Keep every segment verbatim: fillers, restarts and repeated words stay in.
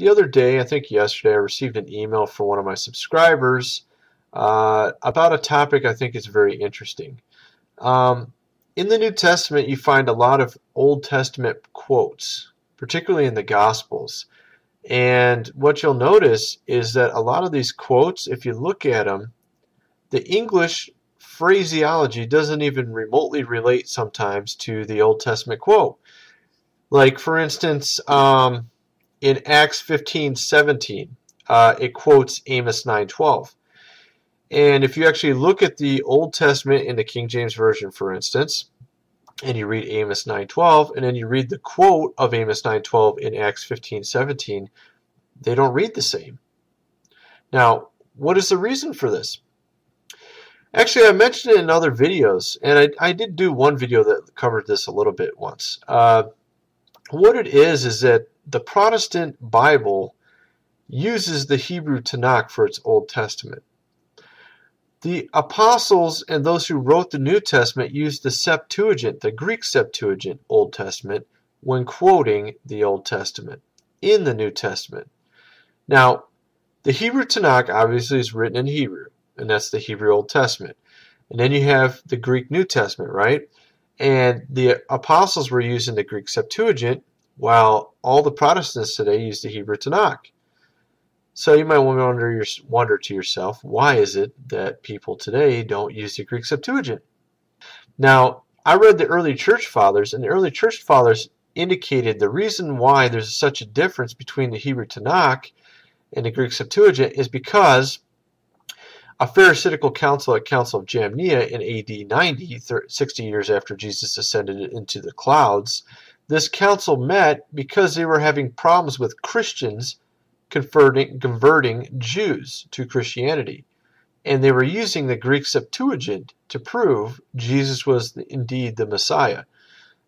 the other day, I think yesterday, I received an email from one of my subscribers uh, about a topic I think is very interesting. Um, in the New Testament, you find a lot of Old Testament quotes, particularly in the Gospels. And what you'll notice is that a lot of these quotes, if you look at them, the English phraseology doesn't even remotely relate sometimes to the Old Testament quote. Like, for instance, um, in Acts fifteen seventeen, uh, it quotes Amos nine twelve. And if you actually look at the Old Testament in the King James Version, for instance, and you read Amos nine twelve, and then you read the quote of Amos nine twelve in Acts fifteen seventeen, they don't read the same. Now, what is the reason for this? Actually, I mentioned it in other videos, and I, I did do one video that covered this a little bit once. Uh, what it is is that the Protestant Bible uses the Hebrew Tanakh for its Old Testament. The apostles and those who wrote the New Testament used the Septuagint, the Greek Septuagint Old Testament, when quoting the Old Testament in the New Testament. Now, the Hebrew Tanakh obviously is written in Hebrew, and that's the Hebrew Old Testament. And then you have the Greek New Testament, right? And the apostles were using the Greek Septuagint, while all the Protestants today use the Hebrew Tanakh. So you might wonder, wonder to yourself, why is it that people today don't use the Greek Septuagint? Now, I read the early church fathers, and the early church fathers indicated the reason why there's such a difference between the Hebrew Tanakh and the Greek Septuagint is because a Pharisaical council at Council of Jamnia in A D ninety, sixty years after Jesus ascended into the clouds, this council met because they were having problems with Christians Converting, converting Jews to Christianity, and they were using the Greek Septuagint to prove Jesus was indeed the Messiah.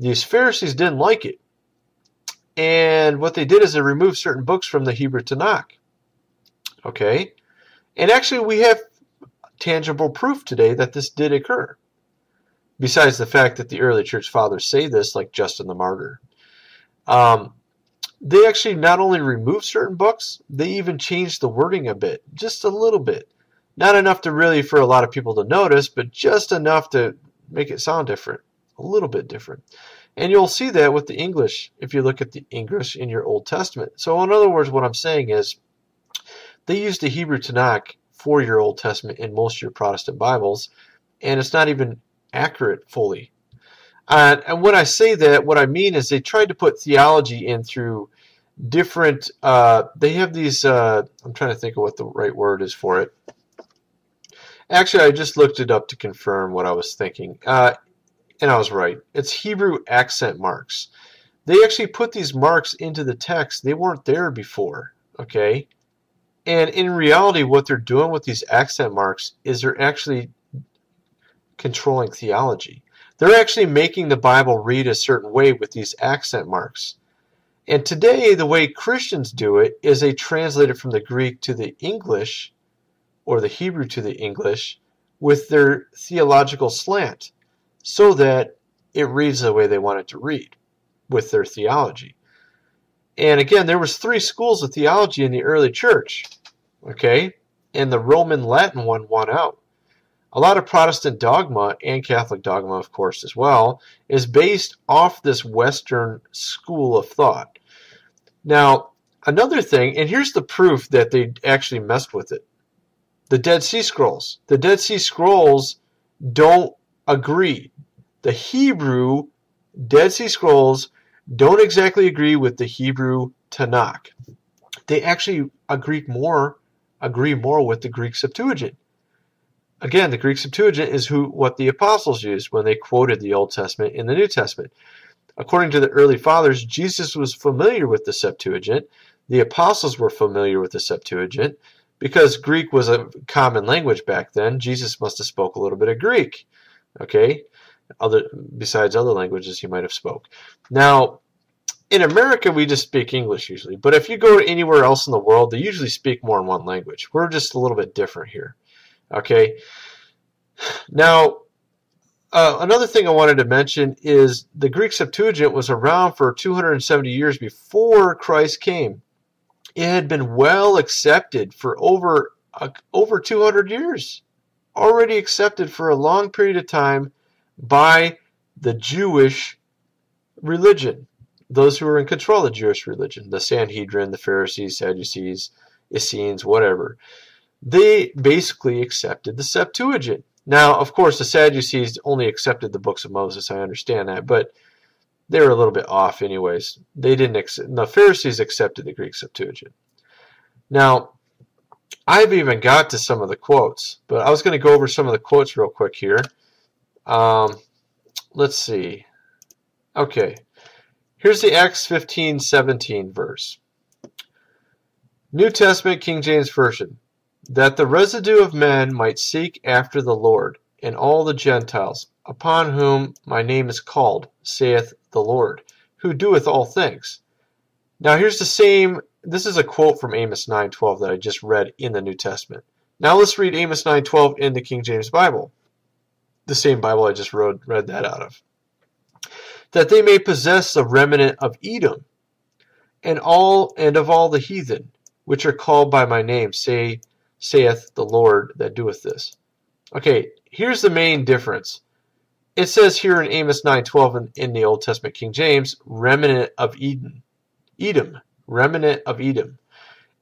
These Pharisees didn't like it, and what they did is they removed certain books from the Hebrew Tanakh. Okay, and actually we have tangible proof today that this did occur, besides the fact that the early church fathers say this, like Justin the Martyr. Um, They actually not only removed certain books, they even changed the wording a bit, just a little bit. Not enough to really for a lot of people to notice, but just enough to make it sound different, a little bit different. And you'll see that with the English if you look at the English in your Old Testament. So in other words, what I'm saying is they use the Hebrew Tanakh for your Old Testament in most of your Protestant Bibles, and it's not even accurate fully. Uh, and when I say that, what I mean is they tried to put theology in through different, uh, they have these, uh, I'm trying to think of what the right word is for it. Actually, I just looked it up to confirm what I was thinking, uh, and I was right. It's Hebrew accent marks. They actually put these marks into the text. They weren't there before, okay? And in reality, what they're doing with these accent marks is they're actually controlling theology. They're actually making the Bible read a certain way with these accent marks. And today, the way Christians do it is they translate it from the Greek to the English, or the Hebrew to the English, with their theological slant, so that it reads the way they want it to read, with their theology. And again, there was three schools of theology in the early church, okay? And the Roman Latin one won out. A lot of Protestant dogma, and Catholic dogma, of course, as well, is based off this Western school of thought. Now, another thing, and here's the proof that they actually messed with it. The Dead Sea Scrolls. The Dead Sea Scrolls don't agree. The Hebrew Dead Sea Scrolls don't exactly agree with the Hebrew Tanakh. They actually agree more, agree more with the Greek Septuagint. Again, the Greek Septuagint is who what the apostles used when they quoted the Old Testament in the New Testament. According to the early fathers, Jesus was familiar with the Septuagint. The apostles were familiar with the Septuagint. Because Greek was a common language back then, Jesus must have spoke a little bit of Greek. Okay? Other, besides other languages he might have spoke. Now, in America, we just speak English usually. But if you go anywhere else in the world, they usually speak more than one language. We're just a little bit different here. Okay, now uh, another thing I wanted to mention is the Greek Septuagint was around for two hundred seventy years before Christ came. It had been well accepted for over uh, over two hundred years, already accepted for a long period of time by the Jewish religion, those who were in control of the Jewish religion, the Sanhedrin, the Pharisees, Sadducees, Essenes, whatever. They basically accepted the Septuagint. Now, of course, the Sadducees only accepted the books of Moses, I understand that, but they were a little bit off anyways. They didn't accept, the Pharisees accepted the Greek Septuagint. Now, I've even got to some of the quotes, but I was going to go over some of the quotes real quick here. Um, let's see. Okay. Here's the Acts fifteen seventeen verse. New Testament King James Version. That the residue of men might seek after the Lord, and all the Gentiles, upon whom my name is called, saith the Lord, who doeth all things. Now here's the same, this is a quote from Amos nine twelve that I just read in the New Testament. Now let's read Amos nine twelve in the King James Bible, the same Bible I just read, read that out of. That they may possess the remnant of Edom, and all and of all the heathen, which are called by my name, say, saith the Lord that doeth this. Okay, here's the main difference. It says here in Amos nine twelve in, in the Old Testament King James, remnant of Edom. Edom, remnant of Edom.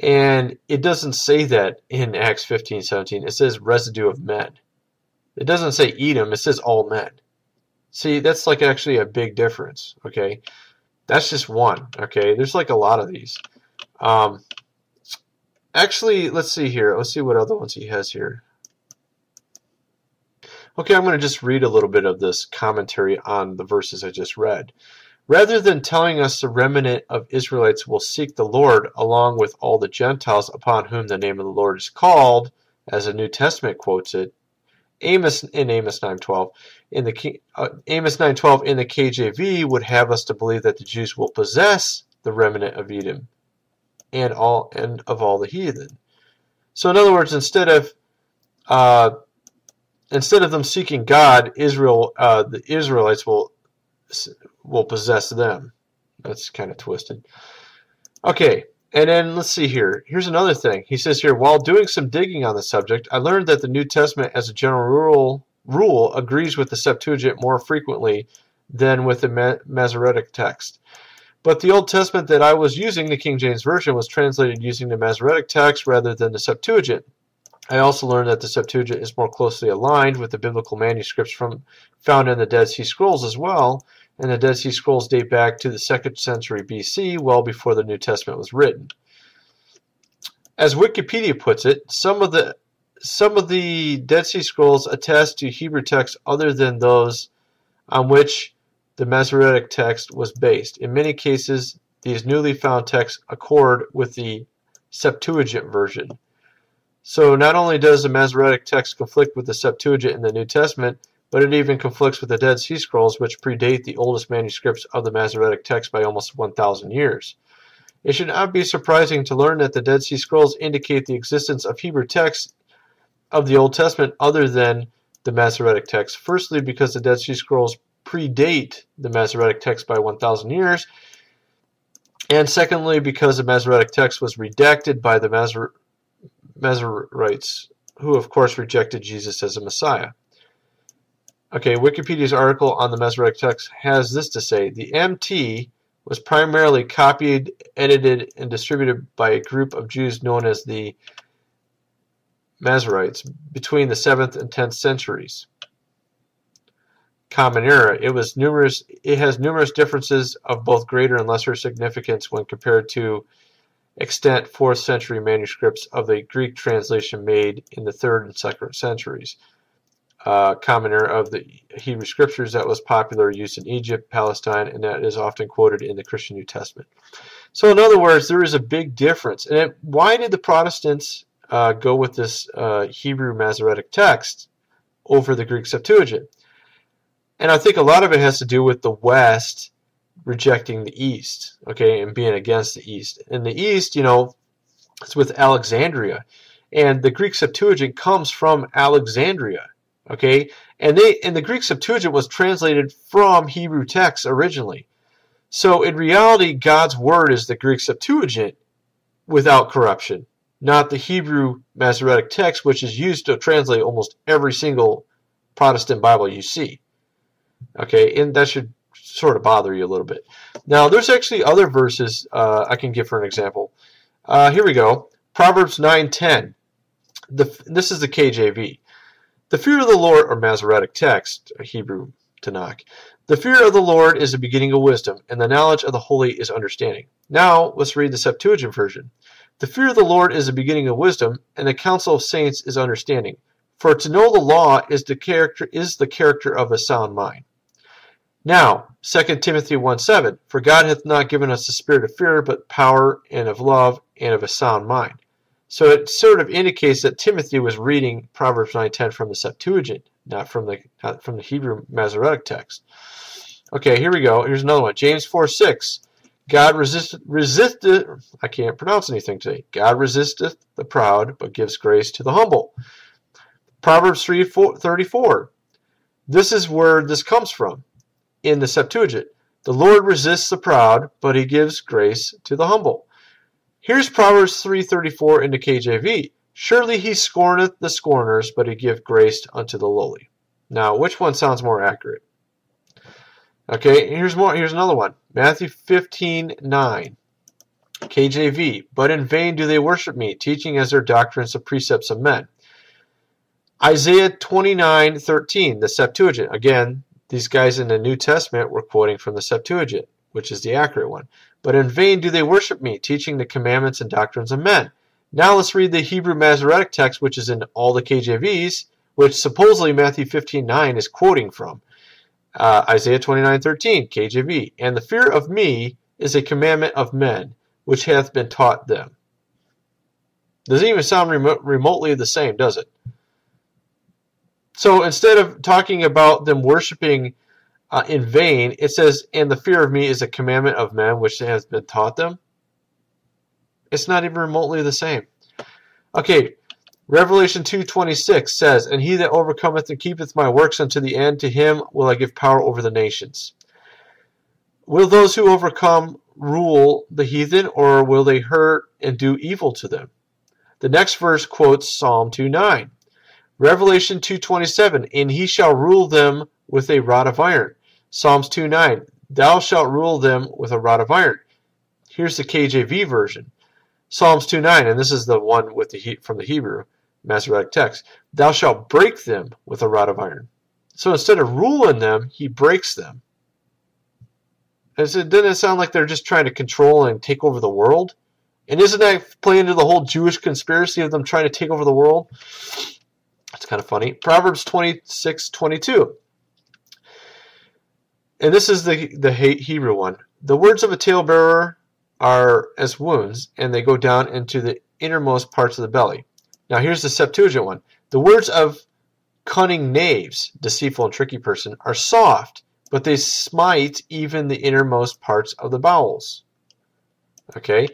And it doesn't say that in Acts fifteen seventeen. It says residue of men. It doesn't say Edom, it says all men. See, that's like actually a big difference, okay? That's just one, okay? There's like a lot of these. Um... Actually, let's see here. Let's see what other ones he has here. Okay, I'm going to just read a little bit of this commentary on the verses I just read. Rather than telling us the remnant of Israelites will seek the Lord along with all the Gentiles upon whom the name of the Lord is called, as the New Testament quotes it, Amos in Amos nine twelve, in the K, uh, Amos nine twelve in the K J V would have us to believe that the Jews will possess the remnant of Edom. And all and of all the heathen. So in other words, instead of uh, instead of them seeking God, Israel, uh, the Israelites will will possess them. That's kind of twisted. Okay, and then let's see here. Here's another thing. He says here, while doing some digging on the subject, I learned that the New Testament, as a general rule, rule agrees with the Septuagint more frequently than with the Masoretic text. But the Old Testament that I was using, the King James Version, was translated using the Masoretic text rather than the Septuagint. I also learned that the Septuagint is more closely aligned with the biblical manuscripts from, found in the Dead Sea Scrolls as well, and the Dead Sea Scrolls date back to the second century B C, well before the New Testament was written. As Wikipedia puts it, some of the, some of the Dead Sea Scrolls attest to Hebrew texts other than those on which the Masoretic text was based. In many cases, these newly found texts accord with the Septuagint version. So not only does the Masoretic text conflict with the Septuagint in the New Testament, but it even conflicts with the Dead Sea Scrolls, which predate the oldest manuscripts of the Masoretic text by almost one thousand years. It should not be surprising to learn that the Dead Sea Scrolls indicate the existence of Hebrew texts of the Old Testament other than the Masoretic text. Firstly, because the Dead Sea Scrolls predate the Masoretic text by one thousand years, and secondly, because the Masoretic text was redacted by the Masor Masoretes, who of course rejected Jesus as a Messiah. Okay, Wikipedia's article on the Masoretic text has this to say: the M T was primarily copied, edited, and distributed by a group of Jews known as the Masoretes between the seventh and tenth centuries. Common Era. It was numerous. It has numerous differences of both greater and lesser significance when compared to extant fourth century manuscripts of the Greek translation made in the third and second centuries. Uh, common Era of the Hebrew Scriptures that was popular used in Egypt, Palestine, and that is often quoted in the Christian New Testament. So, in other words, there is a big difference. And it, why did the Protestants uh, go with this uh, Hebrew Masoretic text over the Greek Septuagint? And I think a lot of it has to do with the West rejecting the East, okay, and being against the East. In the East, you know, it's with Alexandria. And the Greek Septuagint comes from Alexandria, okay? And they and the Greek Septuagint was translated from Hebrew texts originally. So in reality, God's Word is the Greek Septuagint, without corruption, not the Hebrew Masoretic text, which is used to translate almost every single Protestant Bible you see. Okay, and that should sort of bother you a little bit. Now, there's actually other verses uh, I can give for an example. Uh, here we go. Proverbs nine ten. The, this is the K J V. The fear of the Lord, or Masoretic text, Hebrew Tanakh. The fear of the Lord is the beginning of wisdom, and the knowledge of the holy is understanding. Now, let's read the Septuagint version. The fear of the Lord is the beginning of wisdom, and the counsel of saints is understanding. For to know the law is the character is the character of a sound mind. Now, Second Timothy one seven, for God hath not given us the spirit of fear, but power and of love and of a sound mind. So it sort of indicates that Timothy was reading Proverbs nine ten from the Septuagint, not from the not from the Hebrew Masoretic text. Okay, here we go. Here's another one. James four six. God resisteth resisteth I can't pronounce anything today. God resisteth the proud, but gives grace to the humble. Proverbs three thirty-four. This is where this comes from in the Septuagint. The Lord resists the proud, but he gives grace to the humble. Here's Proverbs three thirty-four in the K J V. Surely he scorneth the scorners, but he giveth grace unto the lowly. Now, which one sounds more accurate? Okay, here's more. Here's another one. Matthew fifteen nine, K J V. But in vain do they worship me, teaching as their doctrines the precepts of men. Isaiah twenty-nine thirteen, the Septuagint. Again, these guys in the New Testament were quoting from the Septuagint, which is the accurate one. But in vain do they worship me, teaching the commandments and doctrines of men. Now let's read the Hebrew Masoretic text, which is in all the K J Vs, which supposedly Matthew fifteen nine is quoting from. Uh, Isaiah twenty-nine thirteen, K J V. And the fear of me is a commandment of men, which hath been taught them. Doesn't even sound remo- remotely the same, does it? So instead of talking about them worshiping uh, in vain, it says, and the fear of me is a commandment of men, which hath been taught them. It's not even remotely the same. Okay, Revelation two twenty-six says, and he that overcometh and keepeth my works unto the end, to him will I give power over the nations. Will those who overcome rule the heathen, or will they hurt and do evil to them? The next verse quotes Psalm two nine. Revelation two twenty-seven, and he shall rule them with a rod of iron. Psalms two nine, thou shalt rule them with a rod of iron. Here's the K J V version. Psalms two nine, and this is the one with the from the Hebrew Masoretic text. Thou shalt break them with a rod of iron. So instead of ruling them, he breaks them. And so doesn't it sound like they're just trying to control and take over the world? And isn't that playing into the whole Jewish conspiracy of them trying to take over the world? That's kind of funny. Proverbs twenty-six twenty-two. And this is the, the Hebrew one. The words of a talebearer are as wounds, and they go down into the innermost parts of the belly. Now here's the Septuagint one. The words of cunning knaves, deceitful and tricky person, are soft, but they smite even the innermost parts of the bowels. Okay.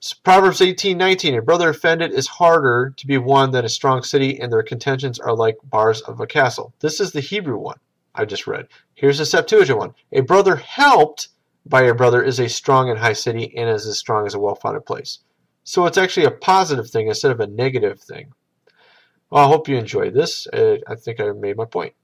So Proverbs eighteen nineteen, a brother offended is harder to be won than a strong city, and their contentions are like bars of a castle. This is the Hebrew one I just read. Here's the Septuagint one. A brother helped by a brother is a strong and high city, and is as strong as a well-founded place. So it's actually a positive thing instead of a negative thing. Well, I hope you enjoyed this. I think I made my point.